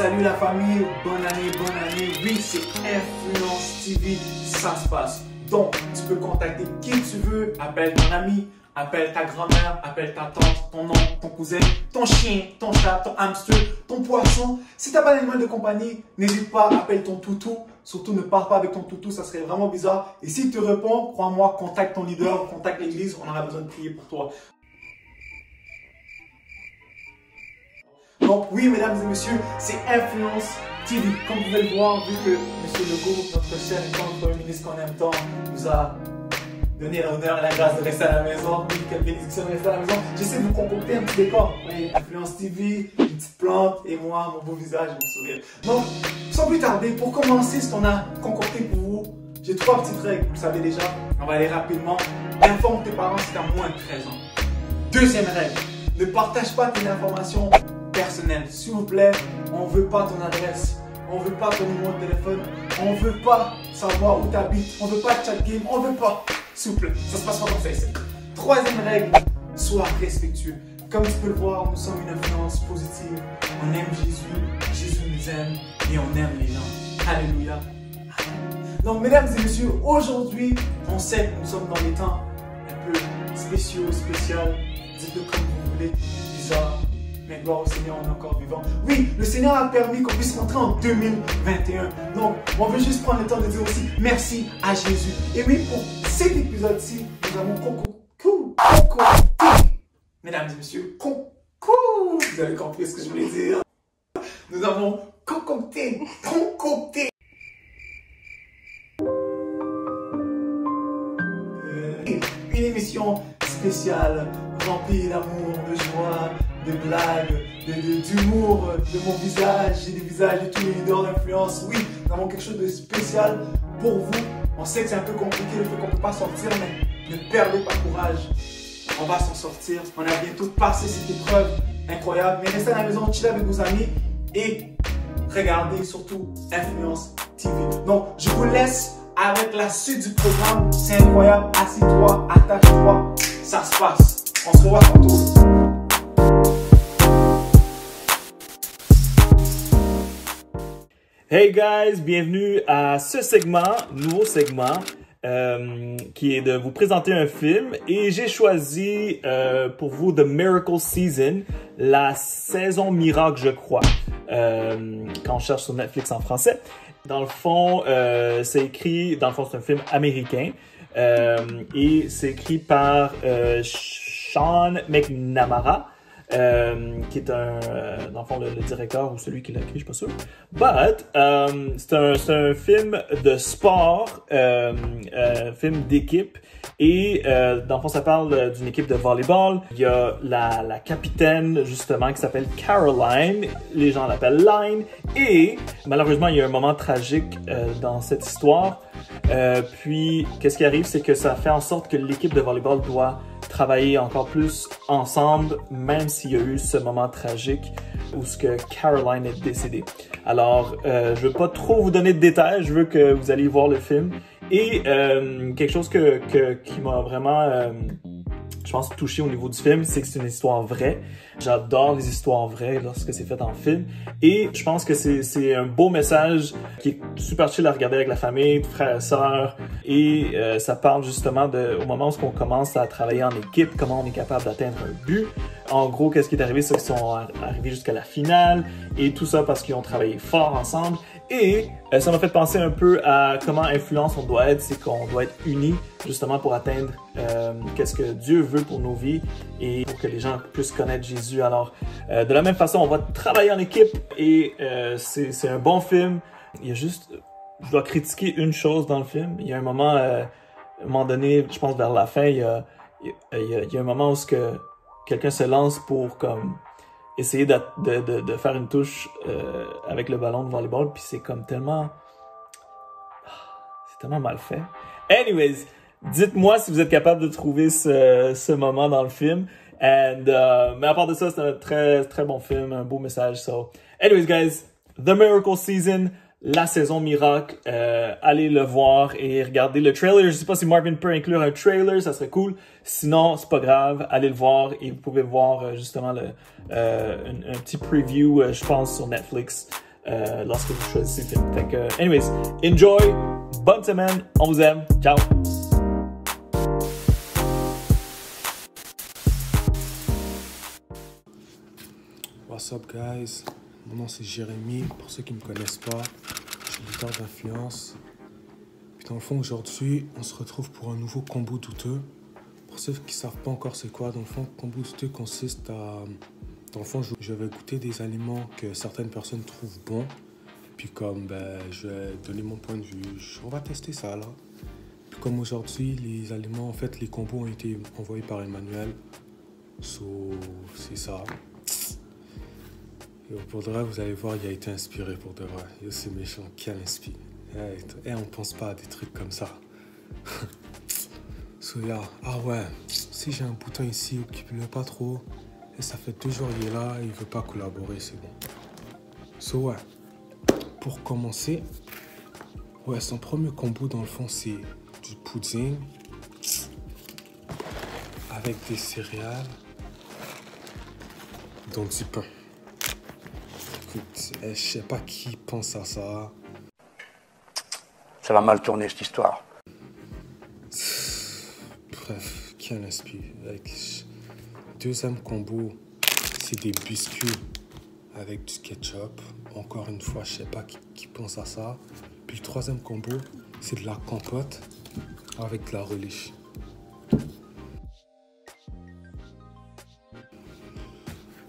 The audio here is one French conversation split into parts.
Salut la famille, bonne année. Oui, c'est Influence TV, ça se passe. Donc, tu peux contacter qui tu veux, appelle ton ami, appelle ta grand-mère, appelle ta tante, ton oncle, ton cousin, ton chien, ton chat, ton hamster, ton poisson. Si tu n'as pas d'animal de compagnie, n'hésite pas, appelle ton toutou. Surtout, ne pars pas avec ton toutou, ça serait vraiment bizarre. Et s'il te répond, crois-moi, contacte ton leader, contacte l'église, on aura besoin de prier pour toi. Donc oui, mesdames et messieurs, c'est Influence TV. Comme vous pouvez le voir, vu que M. Legault, notre cher et Premier ministre qu'en même temps, nous a donné l'honneur et la grâce de rester à la maison, quelle bénédiction de rester à la maison, j'essaie de vous concocter un petit décor. Oui, Influence TV, une petite plante, et moi, mon beau visage, mon sourire. Donc, sans plus tarder, pour commencer ce qu'on a concocté pour vous, j'ai trois petites règles, vous le savez déjà, on va aller rapidement. Informe tes parents si tu as moins de 13 ans. Deuxième règle, ne partage pas tes informations personnel. S'il vous plaît, on veut pas ton adresse, on veut pas ton numéro de téléphone, on veut pas savoir où tu habites, on veut pas de chat game, on veut pas. S'il vous plaît, ça se passe pas comme ça ici. Troisième règle, sois respectueux. Comme tu peux le voir, nous sommes une influence positive. On aime Jésus, Jésus nous aime et on aime les gens. Alléluia. Donc, mesdames et messieurs, aujourd'hui, on sait que nous sommes dans des temps un peu spéciaux, spécial, dites-le comme vous voulez, bizarre. Mais gloire au Seigneur, on est encore vivant. Oui, le Seigneur a permis qu'on puisse rentrer en 2021. Donc, on veut juste prendre le temps de dire aussi merci à Jésus. Et oui, pour cet épisode-ci, nous avons vous avez compris ce que je voulais dire. Nous avons concocté. Une émission spéciale, remplie d'amour, de joie, de blagues, d'humour, de mon visage et des visages de tous les leaders d'influence. Oui, nous avons quelque chose de spécial pour vous. On sait que c'est un peu compliqué le fait qu'on ne peut pas sortir, mais ne perdez pas courage. On va s'en sortir. On a bientôt passé cette épreuve incroyable. Mais restez à la maison, chillez avec vos amis et regardez surtout Influence TV. Donc, je vous laisse avec la suite du programme. C'est incroyable. Assis-toi, attache-toi. Ça se passe. On se revoit tantôt. Hey guys, bienvenue à ce segment, nouveau segment, qui est de vous présenter un film. Et j'ai choisi pour vous The Miracle Season, la saison miracle, je crois, quand on cherche sur Netflix en français. Dans le fond, c'est écrit, dans le fond c'est un film américain, et c'est écrit par Sean McNamara. Qui est un, dans le fond, le directeur ou celui qui l'a écrit, je suis pas sûr. But, c'est un film de sport, film d'équipe. Et dans le fond, ça parle d'une équipe de volleyball. Il y a la capitaine, justement, qui s'appelle Caroline. Les gens l'appellent Line. Et malheureusement, il y a un moment tragique dans cette histoire. Puis, qu'est-ce qui arrive, c'est que ça fait en sorte que l'équipe de volleyball doit travailler encore plus ensemble, même s'il y a eu ce moment tragique où ce que Caroline est décédée. Alors, je veux pas trop vous donner de détails, je veux que vous alliez voir le film. Et quelque chose qui m'a vraiment, je pense, touché au niveau du film, c'est que c'est une histoire vraie. J'adore les histoires vraies lorsque c'est fait en film. Et je pense que c'est un beau message qui est super chill à regarder avec la famille, frères et sœurs. Et ça parle justement au moment où on commence à travailler en équipe, comment on est capable d'atteindre un but. En gros, qu'est-ce qui est arrivé, c'est qu'ils sont arrivés jusqu'à la finale. Et tout ça parce qu'ils ont travaillé fort ensemble. Et ça m'a fait penser un peu à comment influence on doit être, c'est qu'on doit être unis justement pour atteindre qu'est-ce que Dieu veut pour nos vies et pour que les gens puissent connaître Jésus. Alors, de la même façon, on va travailler en équipe et c'est un bon film. Il y a juste, je dois critiquer une chose dans le film. Il y a un moment, à un moment donné, je pense vers la fin, il y a un moment où quelqu'un se lance pour comme essayer de faire une touche avec le ballon de volleyball, puis c'est comme tellement... C'est tellement mal fait. Anyways, dites-moi si vous êtes capable de trouver ce moment dans le film. And, mais à part de ça, c'est un très, très bon film, un beau message. So, anyways, guys, The Miracle Season, la saison miracle. Allez le voir et regardez le trailer. Je sais pas si Marvin peut inclure un trailer, ça serait cool. Sinon, c'est pas grave, allez le voir et vous pouvez voir justement un petit preview, je pense, sur Netflix. lorsque vous choisissez le film. Fait que, anyways, enjoy, bonne semaine, on vous aime, ciao! What's up, guys? Mon nom c'est Jérémy, pour ceux qui ne me connaissent pas, je suis leader d'influence. Puis dans le fond, aujourd'hui, on se retrouve pour un nouveau combo douteux. Pour ceux qui ne savent pas encore c'est quoi, dans le fond, le combo douteux consiste à... Dans le fond, je vais goûter des aliments que certaines personnes trouvent bons. Puis comme, ben, je vais donner mon point de vue, on va tester ça là. Puis comme aujourd'hui, les aliments, en fait, les combos ont été envoyés par Emmanuel. So, c'est ça. Et pour de vrai, vous allez voir, il a été inspiré pour de vrai. Yo, c'est méchant, qui a l'inspire. Et on pense pas à des trucs comme ça. So, yeah. Ah ouais, si j'ai un bouton ici qui pleut pas trop. Ça fait 2 jours qu'il est là, il ne veut pas collaborer, c'est bon. So, ouais, pour commencer, ouais, son premier combo, dans le fond, c'est du pudding avec des céréales, donc du pain. Écoute, je sais pas qui pense à ça. Ça va mal tourner, cette histoire. Bref, qui en inspire avec... Deuxième combo, c'est des biscuits avec du ketchup. Encore une fois, je sais pas qui pense à ça. Puis le troisième combo, c'est de la compote avec de la relish.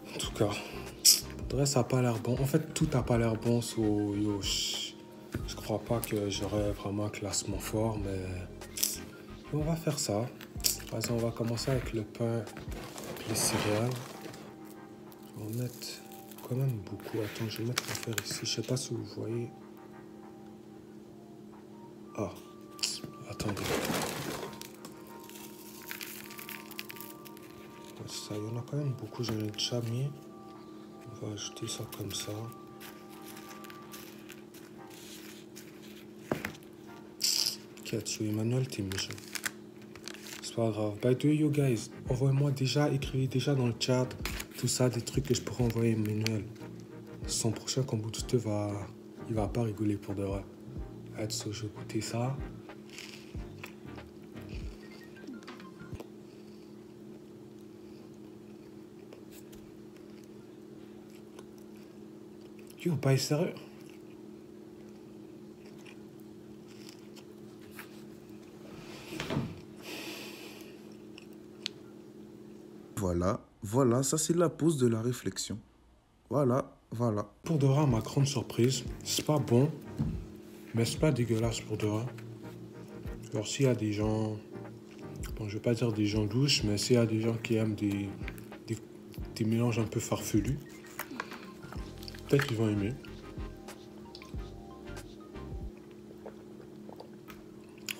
En tout cas, ça n'a pas l'air bon. En fait, tout n'a pas l'air bon. So, yo, je crois pas que j'aurais vraiment un classement fort, mais on va faire ça. Vas-y, on va commencer avec le pain. Les céréales, on va en mettre quand même beaucoup. Attends, je vais mettre l'affaire ici. Je sais pas si vous voyez. Ah, attendez. Ça, il y en a quand même beaucoup. J'en ai déjà mis. On va ajouter ça comme ça. Katsu, Emmanuel, t'es méchant. Pas grave. By the way, you guys, envoyez-moi déjà, écrivez déjà dans le chat tout ça, des trucs que je pourrais envoyer à Emmanuel. Son prochain combo douteux va... Il va pas rigoler pour de vrai. So, je vais goûter ça. Yo, pas sérieux? Voilà, ça c'est la pause de la réflexion. Voilà. Pour de vrai, ma grande surprise, c'est pas bon, mais c'est pas dégueulasse pour de vrai. Alors s'il y a des gens, bon je vais pas dire des gens douces, mais s'il y a des gens qui aiment des mélanges un peu farfelus, peut-être qu'ils vont aimer.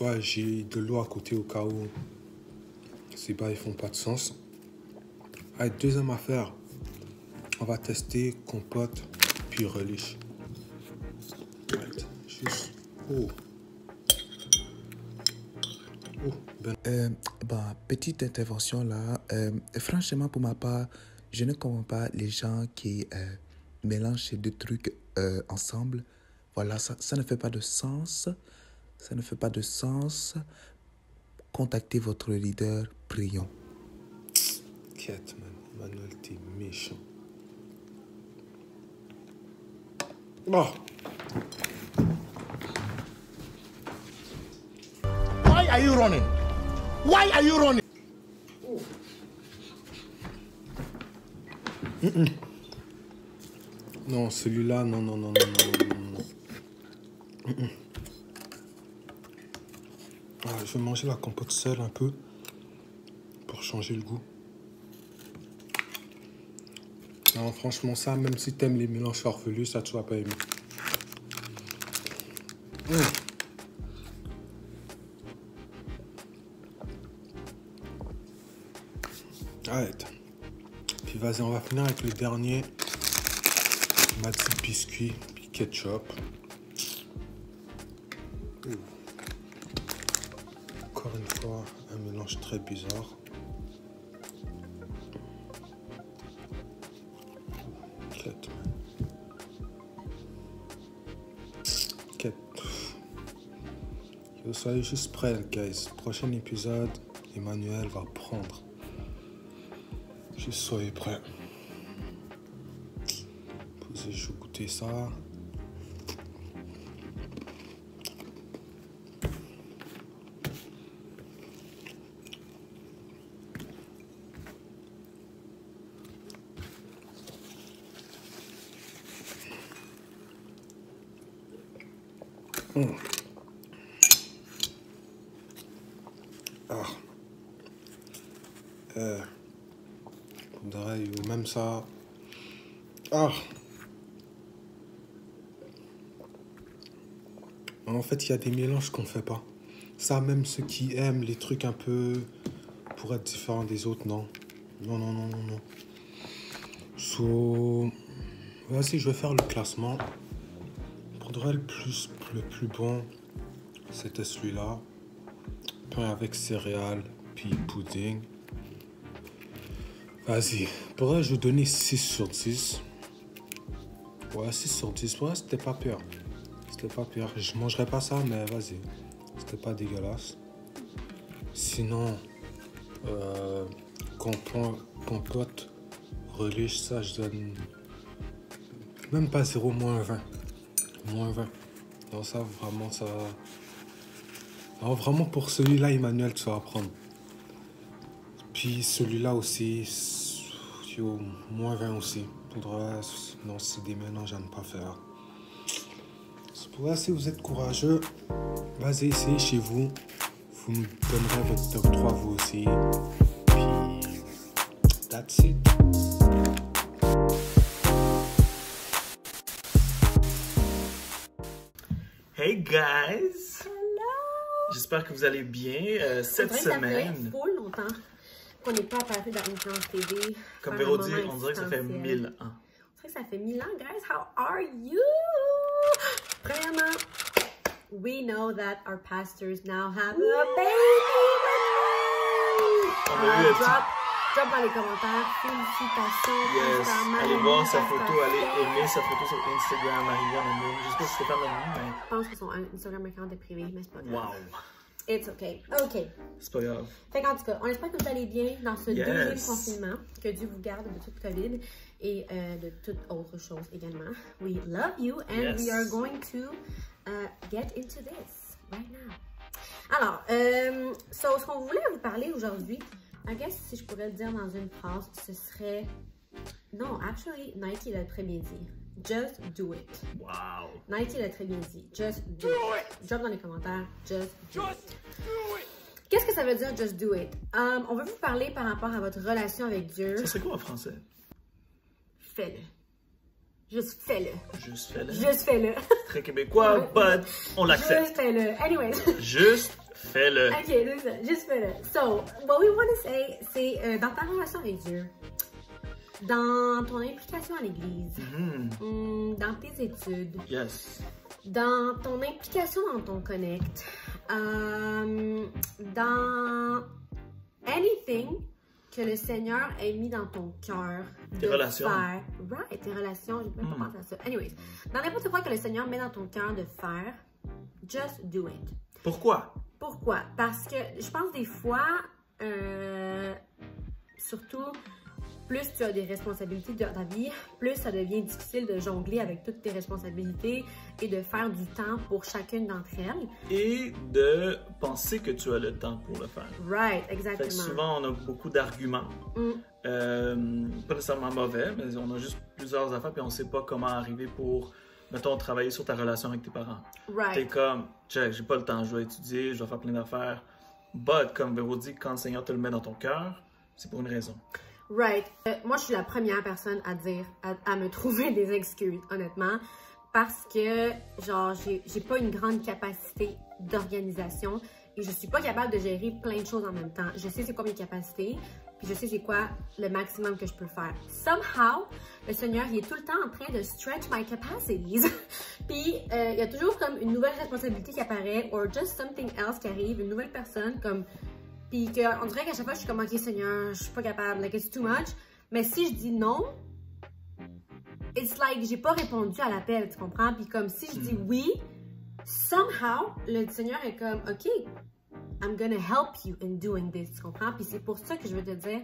Ouais, j'ai de l'eau à côté au cas où ces bas ils font pas de sens. Allez, deuxième affaire, on va tester compote puis relish. Juste... petite intervention là. Franchement, pour ma part, je ne comprends pas les gens qui mélangent ces deux trucs ensemble. Voilà, ça ne fait pas de sens. Ça ne fait pas de sens. Contactez votre leader, prions. Quête, man. Manuel, t'es méchant. Oh. Why are you running? Oh. Non, celui-là, non. Ah, je vais manger la compote seule un peu pour changer le goût. Non, franchement, ça, même si t'aimes les mélanges farfelus, ça tu vas pas aimer. Arrête. Puis vas-y, on va finir avec le dernier. On m'a dit biscuit, puis ketchup. Encore une fois, un mélange très bizarre. Soyez juste prêts, guys. Prochain épisode, Emmanuel va prendre. Juste soyez prêts. Je vais goûter ça. Même ça. Ah. En fait, il y a des mélanges qu'on fait pas. Ça, même ceux qui aiment les trucs un peu pour être différents des autres, non. Non. Vas-y, je vais faire le classement. Pour de vrai, le plus bon, c'était celui-là. Pain avec céréales, puis pudding. Vas-y. Pour vrai, je vais donner 6 sur 10. Ouais, 6 sur 10. Ouais, c'était pas pire. C'était pas pire. Je mangerais pas ça, mais vas-y. C'était pas dégueulasse. Sinon, compote, relish, ça, je donne même pas 0, moins 20. Moins 20. Non, ça, vraiment, ça... Alors, vraiment, pour celui-là, Emmanuel, tu vas apprendre. Puis celui-là aussi, moins 20 aussi. Pour le reste, non, c'est des mélanges à ne pas faire. Pour ça, si vous êtes courageux, vas-y, essayez chez vous. Vous me donnerez votre top 3, vous aussi. Puis, that's it. Hey guys! Hello! J'espère que vous allez bien. Cette semaine. Ça fait trop longtemps qu'on n'est pas apparu dans Influence TV. Comme Véro dit, on dirait que ça fait 1000 ans. On dirait que ça fait 1000 ans, guys. How are you? Premièrement, we know that our pastors now have a baby! Drop dans les commentaires. Félicitations. Yes. Allez voir sa photo, allez aimer sa photo sur Instagram, Marilou. Je sais pas si c'est pas Marilou, mais... Je pense que son Instagram account est privé, mais c'est pas grave. Wow. It's okay. OK. C'est pas grave. Fait qu'en tout cas, on espère que vous allez bien dans ce deuxième confinement. Que Dieu vous garde de toute COVID et de toute autre chose également. We love you and we are going to get into this right now. Alors, ce qu'on voulait vous parler aujourd'hui, I guess, si je pourrais le dire dans une phrase, ce serait... Non, actually, Nike l'a très bien dit. Just do it. Wow. Nike l'a très bien dit. Just do it. Drop dans les commentaires. Just do it. Qu'est-ce que ça veut dire, just do it? On veut vous parler par rapport à votre relation avec Dieu. Ça serait quoi en français? Fais-le. Juste fais-le. Juste fais-le. Juste fais-le. Très québécois, but on l'accepte. Juste fais-le. Anyways. Juste fais-le. OK, c'est ça. Juste fais-le. So, what we want to say, c'est dans ta relation avec Dieu, dans ton implication à l'Église, dans tes études, dans ton implication dans ton Connect, dans anything que le Seigneur ait mis dans ton cœur. Tes relations. Faire. Right, tes relations, j'ai même pas pensé à ça. Anyways, dans n'importe quoi que le Seigneur met dans ton cœur de faire, just do it. Pourquoi? Pourquoi? Parce que je pense des fois, surtout, plus tu as des responsabilités dans ta vie, plus ça devient difficile de jongler avec toutes tes responsabilités et de faire du temps pour chacune d'entre elles. Et de penser que tu as le temps pour le faire. Right, exactement. Fait que souvent, on a beaucoup d'arguments. Pas nécessairement mauvais, mais on a juste plusieurs affaires puis on ne sait pas comment arriver pour... Mettons, travailler sur ta relation avec tes parents. Right. T'es comme, check, j'ai pas le temps, je dois étudier, je dois faire plein d'affaires. But, comme Véro dit, quand le Seigneur te le met dans ton cœur, c'est pour une raison. Right. Moi, je suis la première personne à dire, à me trouver des excuses, honnêtement. Parce que, genre, j'ai pas une grande capacité d'organisation et je suis pas capable de gérer plein de choses en même temps. Je sais c'est quoi mes capacités. Puis je sais c'est quoi le maximum que je peux faire. Somehow, le Seigneur, il est tout le temps en train de stretch my capacities. Puis, il y a toujours comme une nouvelle responsabilité qui apparaît, or just something else qui arrive, une nouvelle personne, comme... Puis on dirait qu'à chaque fois, je suis comme, OK, Seigneur, je suis pas capable, like, it's too much. Mais si je dis non, it's like, j'ai pas répondu à l'appel, tu comprends? Puis comme, si je dis oui, somehow, le Seigneur est comme, OK, I'm gonna help you in doing this, tu comprends? Puis c'est pour ça que je veux te dire,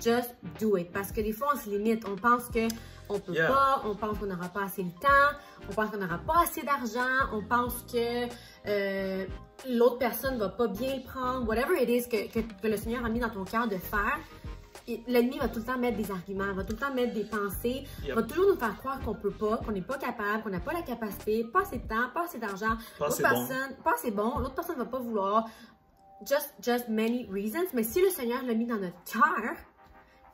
just do it. Parce que des fois, on se limite. On pense qu'on ne peut pas, on pense qu'on n'aura pas assez de temps, on pense qu'on n'aura pas assez d'argent, on pense que l'autre personne ne va pas bien le prendre. Whatever it is que le Seigneur a mis dans ton cœur de faire, l'ennemi va tout le temps mettre des arguments, va tout le temps mettre des pensées, va toujours nous faire croire qu'on peut pas, qu'on n'est pas capable, qu'on n'a pas la capacité, pas assez de temps, pas assez d'argent, l'autre personne, pas assez bon, l'autre personne ne va pas vouloir. Just many reasons. Mais si le Seigneur l'a mis dans notre cœur,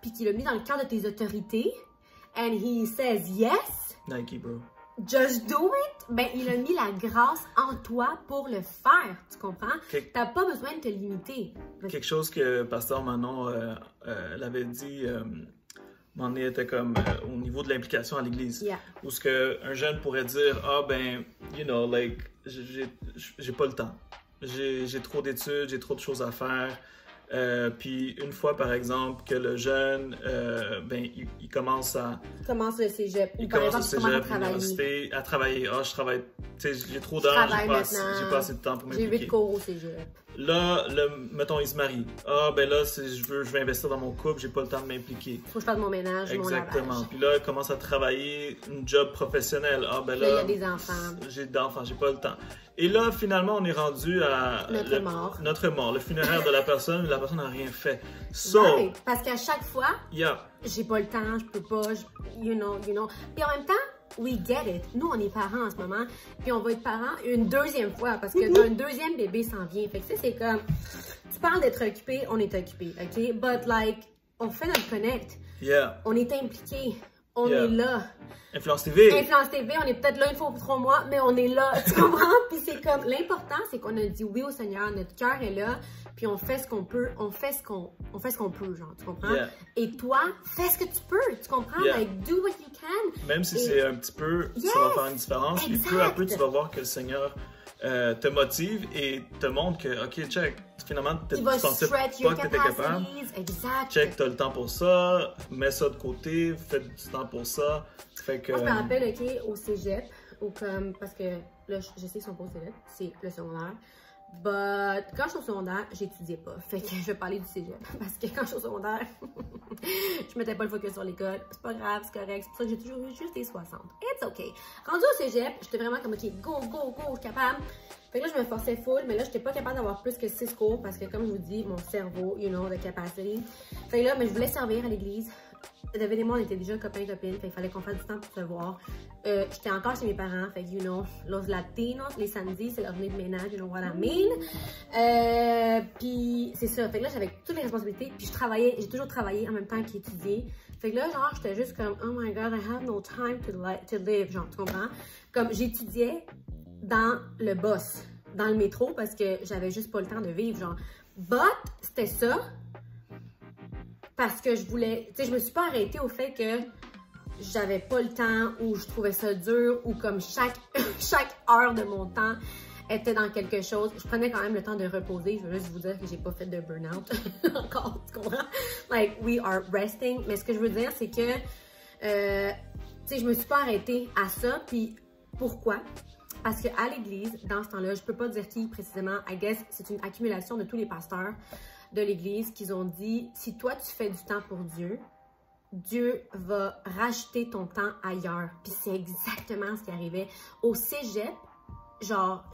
puis qu'il l'a mis dans le cœur de tes autorités, and he says yes, Nike, bro, just do it, ben il a mis la grâce en toi pour le faire, tu comprends? T'as pas besoin de te limiter. Quelque chose que Pasteur Manon l'avait dit, Manon était comme au niveau de l'implication à l'église, où ce qu'un jeune pourrait dire, ah ben, you know, like, j'ai pas le temps. J'ai trop d'études, j'ai trop de choses à faire. Puis une fois, par exemple, que le jeune, ben, il commence à... Il commence le cégep. Il commence le cégep, à l'université, à travailler. Ah, je travaille, tu sais, j'ai trop d'heures, j'ai pas assez de temps pour m'impliquer. J'ai 8 cours au cégep. Là, mettons, il se marie. Ah, ben là, je veux investir dans mon couple, j'ai pas le temps de m'impliquer. Faut que je fasse mon ménage, mon lavage. Puis là, il commence à travailler une job professionnelle. Ah, ben là, il y a des enfants. J'ai des enfants, j'ai pas le temps. Et là, finalement, on est rendu à... Notre mort, le funéraire de la personne. La personne n'a rien fait. So, oui, parce qu'à chaque fois, j'ai pas le temps, je peux pas, you know. Puis en même temps, we get it. Nous, on est parents en ce moment, puis on va être parents une deuxième fois, parce que un deuxième bébé s'en vient. Fait que ça, c'est comme, tu parles d'être occupé, on est occupé, OK? But like, on fait notre connect. On est impliqué. On est là. Influence TV. Influence TV, on est peut-être là une fois ou 3 mois, mais on est là. Tu comprends? Puis c'est comme, l'important, c'est qu'on a dit oui au Seigneur, notre cœur est là, puis on fait ce qu'on peut, on fait ce qu'on peut, genre, tu comprends? Et toi, fais ce que tu peux, tu comprends? Like, do what you can. Même si c'est un petit peu, ça va faire une différence, puis peu à peu, tu vas voir que le Seigneur te motive et te montre que, OK, check, finalement, tu pensais pas que t'étais capable. Check, t'as le temps pour ça, mets ça de côté, fais du temps pour ça. Fait que... Moi, je me rappelle, OK, au cégep, ou comme, parce que là, je sais qu'ils sont pas au cégep, c'est le secondaire. But quand je suis au secondaire, j'étudiais pas. Fait que je vais parler du cégep. Parce que quand je suis au secondaire, je mettais pas le focus sur l'école. C'est pas grave, c'est correct. C'est pour ça que j'ai toujours eu juste des 60. It's OK. Rendu au cégep, j'étais vraiment comme OK, go, je suis capable. Fait que là, je me forçais full, mais là, j'étais pas capable d'avoir plus que 6 cours parce que, comme je vous dis, mon cerveau, you know, de capacité. Fait que là, mais je voulais servir à l'église. Devenez-moi, on était déjà copains et copines, fait qu'il fallait qu'on fasse du temps pour se voir. J'étais encore chez mes parents, fait que, you know, los latinos, les samedis, c'est leur journée de ménage, you know what I mean. Puis c'est ça, fait que là, j'avais toutes les responsabilités, puis je travaillais, j'ai toujours travaillé en même temps qu'étudier. Fait que là, genre, j'étais juste comme, oh my god, I have no time to live, genre, tu comprends? Comme, j'étudiais dans le bus, dans le métro, parce que j'avais juste pas le temps de vivre, genre. But, c'était ça. Parce que je voulais, tu sais, je me suis pas arrêtée au fait que j'avais pas le temps ou je trouvais ça dur ou comme chaque heure de mon temps était dans quelque chose. Je prenais quand même le temps de reposer. Je veux juste vous dire que j'ai pas fait de burn-out encore, tu comprends? Like, we are resting. Mais ce que je veux dire, c'est que, tu sais, je me suis pas arrêtée à ça. Puis, pourquoi? Parce qu'à l'église, dans ce temps-là, je peux pas dire qui précisément. I guess, c'est une accumulation de tous les pasteurs de l'église qu'ils ont dit, si toi tu fais du temps pour Dieu, Dieu va racheter ton temps ailleurs. Puis c'est exactement ce qui arrivait. Au cégep, genre,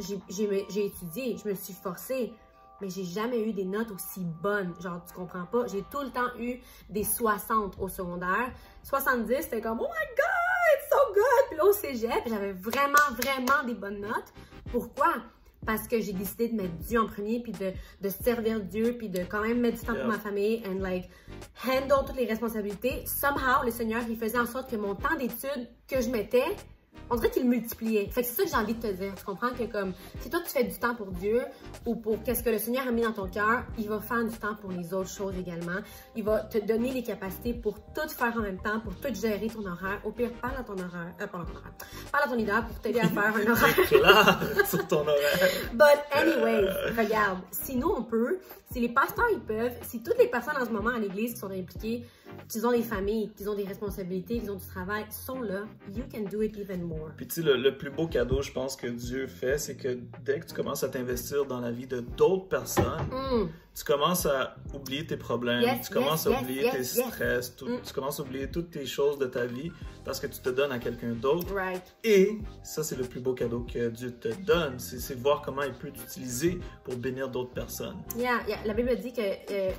j'ai étudié, je me suis forcée, mais j'ai jamais eu des notes aussi bonnes. Genre, tu comprends pas? J'ai tout le temps eu des 60 au secondaire. 70, c'était comme, oh my god, it's so good! Puis là, au cégep, j'avais vraiment des bonnes notes. Pourquoi? Parce que j'ai décidé de mettre Dieu en premier, puis de servir Dieu, puis de quand même mettre du temps pour ma famille, and like, handle toutes les responsabilités. Somehow, le Seigneur, il faisait en sorte que mon temps d'études que je mettais, on dirait qu'il le multipliait. Fait que c'est ça que j'ai envie de te dire. Tu comprends que comme, si toi tu fais du temps pour Dieu, ou pour qu'est-ce que le Seigneur a mis dans ton cœur, il va faire du temps pour les autres choses également. Il va te donner les capacités pour tout faire en même temps, pour tout gérer ton horaire. Au pire, parle à ton horaire. Parle à ton leader pour t'aider à faire un horaire. Clair, sur ton horaire. But anyways, regarde, si nous on peut, si les pasteurs ils peuvent, si toutes les personnes en ce moment à l'église qui sont impliquées qu'ils ont des familles, qu'ils ont des responsabilités, qu'ils ont du travail, sont là. You can do it even more. Puis tu sais, le plus beau cadeau, je pense, que Dieu fait, c'est que dès que tu commences à t'investir dans la vie de d'autres personnes, tu commences à oublier tes problèmes, tu commences à oublier tes stress, tu commences à oublier toutes tes choses de ta vie parce que tu te donnes à quelqu'un d'autre. Right. Et ça, c'est le plus beau cadeau que Dieu te donne, c'est voir comment il peut t'utiliser pour bénir d'autres personnes. La Bible dit que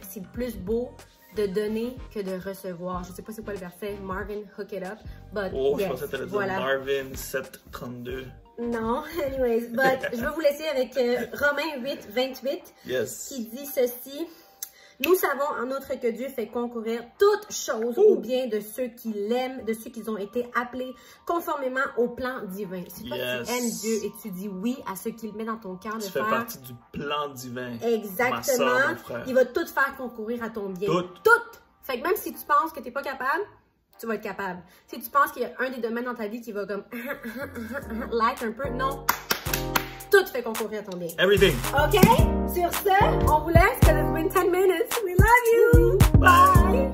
c'est plus beau de donner que de recevoir. Je sais pas c'est quoi le verset, Marvin, hook it up. But je pensais que t'allais dire voilà. Marvin 7:32. Non, anyways, but je vais vous laisser avec Romain 8:28 qui dit ceci. Nous savons en outre que Dieu fait concourir toutes choses au bien de ceux qui l'aiment, de ceux qui ont été appelés conformément au plan divin. Si toi tu aimes Dieu et tu dis oui à ce qu'il met dans ton cœur de faire. Tu fais partie du plan divin. Exactement. Ma soeur, mon frère. Il va tout faire concourir à ton bien. Tout. Fait que même si tu penses que t'es pas capable, tu vas être capable. Si tu penses qu'il y a un des domaines dans ta vie qui va comme like un peu, non. Tout fait concourir à ton bien. Everything. OK? Sur ce, on vous laisse. Because it's been 10 minutes. We love you. Bye.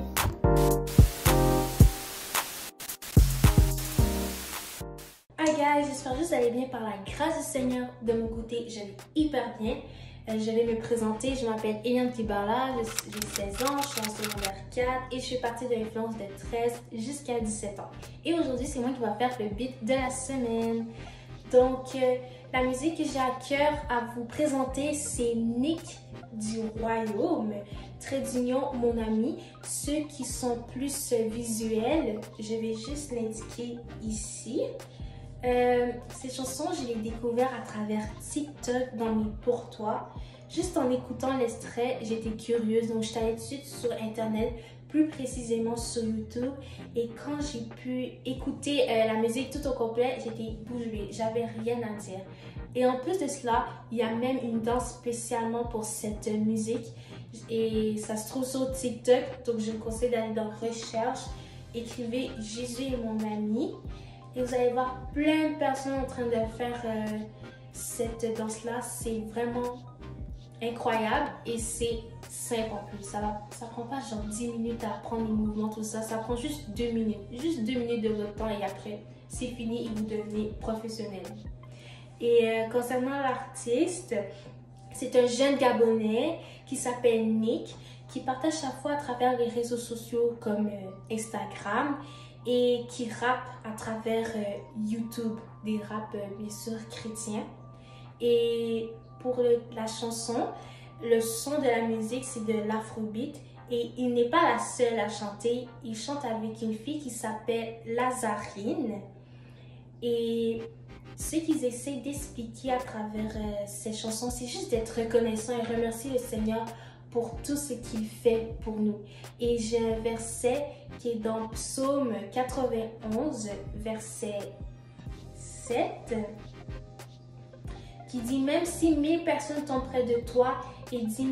Hi guys, j'espère que vous allez bien par la grâce du Seigneur. De mon côté, je vais hyper bien. Je vais me présenter. Je m'appelle Eliane Kibala. J'ai 16 ans. Je suis en secondaire 4 et je fais partie de l'influence de 13 jusqu'à 17 ans. Et aujourd'hui, c'est moi qui vais faire le beat de la semaine. Donc, la musique que j'ai à cœur à vous présenter, c'est Nick du Royaume, très d'union, mon ami. Ceux qui sont plus visuels, je vais juste l'indiquer ici. Ces chansons, je les ai découvertes à travers TikTok dans mes Pour Toi. Juste en écoutant l'extrait, j'étais curieuse, donc je suis allée tout de suite sur Internet, plus précisément sur YouTube. Et quand j'ai pu écouter la musique tout au complet, j'étais bouche bée, j'avais rien à dire. Et en plus de cela, il y a même une danse spécialement pour cette musique. Et ça se trouve sur TikTok, donc je vous conseille d'aller dans Recherche, écrivez Jésus et mon ami. Et vous allez voir plein de personnes en train de faire cette danse-là. C'est vraiment incroyable et c'est simple en plus. Ça prend pas genre 10 minutes à apprendre les mouvements, tout ça. Ça prend juste 2 minutes. Juste 2 minutes de votre temps et après, c'est fini et vous devenez professionnel. Et concernant l'artiste, c'est un jeune Gabonais qui s'appelle Nick, qui partage sa foi à travers les réseaux sociaux comme Instagram et qui rappe à travers YouTube, des raps bien sûr chrétiens. Et pour la chanson, le son de la musique, c'est de l'afrobeat et il n'est pas la seule à chanter. Il chante avec une fille qui s'appelle Lazarine. Et ce qu'ils essaient d'expliquer à travers ces chansons, c'est juste d'être reconnaissant et remercier le Seigneur pour tout ce qu'il fait pour nous. Et j'ai un verset qui est dans Psaume 91, verset 7. Qui dit « Même si 1000 personnes tombent près de toi et 10 000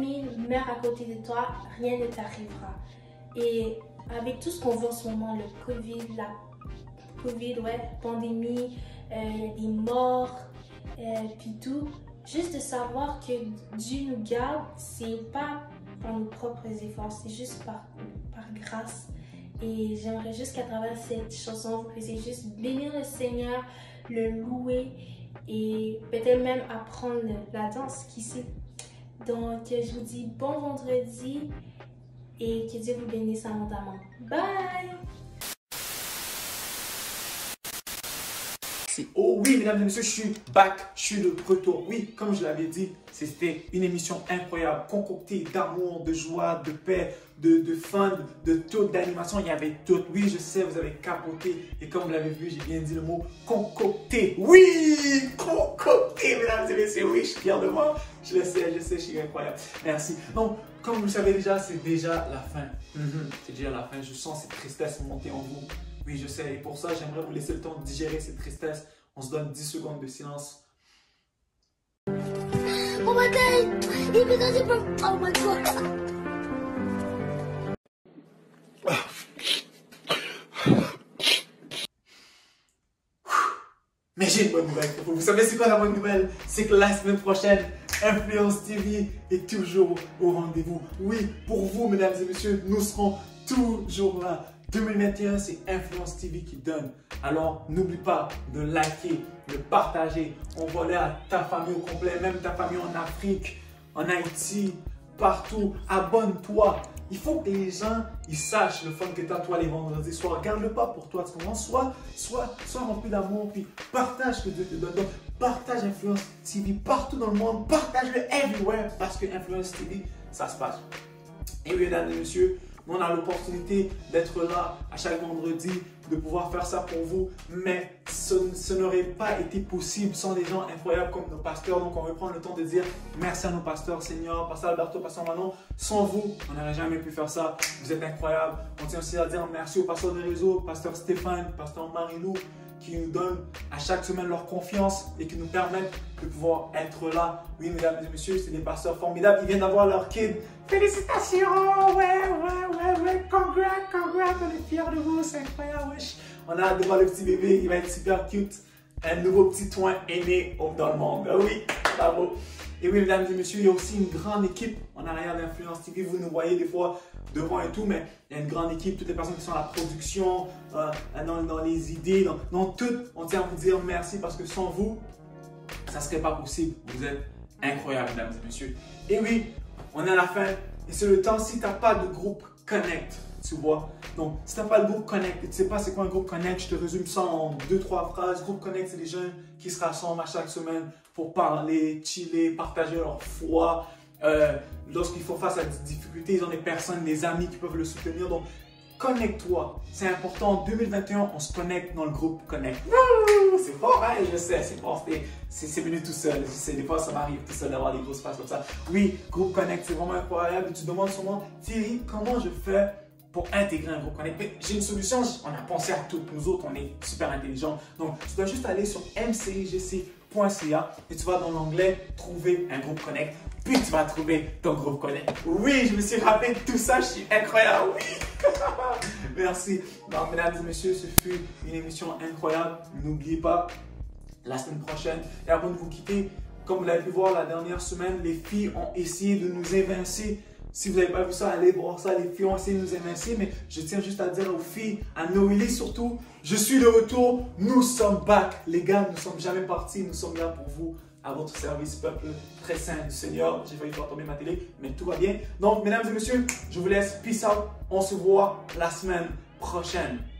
meurent à côté de toi, rien ne t'arrivera. » Et avec tout ce qu'on voit en ce moment, le Covid, pandémie, les morts, puis tout, juste de savoir que Dieu nous garde, c'est pas par nos propres efforts, c'est juste par grâce. Et j'aimerais juste qu'à travers cette chanson, vous puissiez juste bénir le Seigneur, le louer, et peut-être même apprendre la danse, qui sait. Donc, je vous dis bon vendredi et que Dieu vous bénisse abondamment. Bye! Oh oui, mesdames et messieurs, je suis back, je suis de retour. Oui, comme je l'avais dit, c'était une émission incroyable, concoctée d'amour, de joie, de paix, de fun, de tout, d'animation. Il y avait tout. Oui, je sais, vous avez capoté. Et comme vous l'avez vu, j'ai bien dit le mot concocté. Oui, concocté, mesdames et messieurs. Oui, je suis fier de moi. Je le sais, je suis incroyable. Merci. Donc, comme vous le savez déjà, c'est déjà la fin. C'est déjà la fin. Je sens cette tristesse monter en vous. Oui, je sais. Et pour ça, j'aimerais vous laisser le temps de digérer cette tristesse. On se donne 10 secondes de silence. Oh my God! Oh my God! Mais j'ai une bonne nouvelle. Vous savez c'est quoi la bonne nouvelle? C'est que la semaine prochaine, Influence TV est toujours au rendez-vous. Oui, pour vous, mesdames et messieurs, nous serons toujours là. 2021, c'est Influence TV qui donne. Alors, n'oublie pas de liker, de partager, envoyer à ta famille au complet, même ta famille en Afrique, en Haïti, partout. Abonne-toi. Il faut que les gens, ils sachent le fun que tu as toi les vendredis soirs. Garde-le pas pour toi, tu comprends? Sois rempli d'amour, puis partage que Dieu te donne. Donc, partage Influence TV partout dans le monde. Partage-le everywhere parce que Influence TV, ça se passe. Et oui, mesdames et messieurs, on a l'opportunité d'être là à chaque vendredi, de pouvoir faire ça pour vous, mais ce n'aurait pas été possible sans des gens incroyables comme nos pasteurs. Donc, on veut prendre le temps de dire merci à nos pasteurs, Seigneur, Pasteur Alberto, Pasteur Manon. Sans vous, on n'aurait jamais pu faire ça. Vous êtes incroyables. On tient aussi à dire merci aux pasteurs des réseaux, Pasteur Stéphane, Pasteur Marilou, qui nous donnent à chaque semaine leur confiance et qui nous permettent de pouvoir être là. Oui, mesdames et messieurs, c'est des pasteurs formidables qui viennent d'avoir leur kid. Félicitations! Ouais! Congrats! On est fiers de vous, c'est incroyable, wesh! On a hâte de voir le petit bébé, il va être super cute. Un nouveau petit toin aîné dans le monde. Oui, bravo! Et oui, mesdames et messieurs, il y a aussi une grande équipe en arrière d'Influence TV. Vous nous voyez des fois devant et tout, mais il y a une grande équipe, toutes les personnes qui sont à la production, dans les idées, dans tout. On tient à vous dire merci parce que sans vous, ça ne serait pas possible. Vous êtes incroyables, mesdames et messieurs. Et oui, on est à la fin et c'est le temps si tu n'as pas de groupe Connect, tu vois. Donc, si tu n'as pas de groupe Connect, tu ne sais pas c'est quoi un groupe Connect, je te résume ça en 2-3 phrases. Groupe Connect, c'est les jeunes qui se rassemblent à chaque semaine pour parler, chiller, partager leur foi. Lorsqu'ils font face à des difficultés, ils ont des personnes, des amis qui peuvent le soutenir. Donc, connecte-toi. C'est important. En 2021, on se connecte dans le groupe Connect. C'est fort, hein? Je sais, c'est fort. C'est venu tout seul. Je sais, des fois, ça m'arrive tout seul d'avoir des grosses phases comme ça. Oui, groupe Connect, c'est vraiment incroyable. Et tu te demandes souvent, Thierry, comment je fais pour intégrer un groupe Connect? J'ai une solution. On a pensé à tout. Nous autres, on est super intelligents. Donc, tu dois juste aller sur mcigc.ca et tu vas dans l'onglet trouver un groupe Connect. Puis tu vas trouver ton groupe Connect. Oui, je me suis rappelé de tout ça, je suis incroyable, oui. Merci. Donc, mesdames et messieurs, ce fut une émission incroyable. N'oubliez pas, la semaine prochaine, et avant de vous quitter, comme vous l'avez pu voir la dernière semaine, les filles ont essayé de nous évincer. Si vous n'avez pas vu ça, allez voir ça, les filles ont essayé de nous évincer, mais je tiens juste à dire aux filles, à Noélie surtout, je suis de retour, nous sommes back. Les gars, nous ne sommes jamais partis, nous sommes là pour vous. À votre service, peuple très saint du Seigneur. J'ai failli faire tomber ma télé, mais tout va bien. Donc, mesdames et messieurs, je vous laisse. Peace out. On se voit la semaine prochaine.